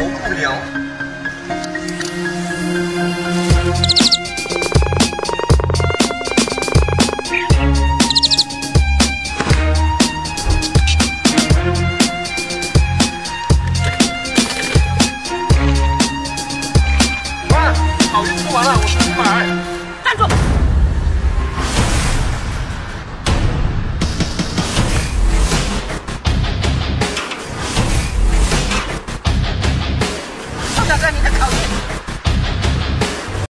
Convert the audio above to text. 国不良。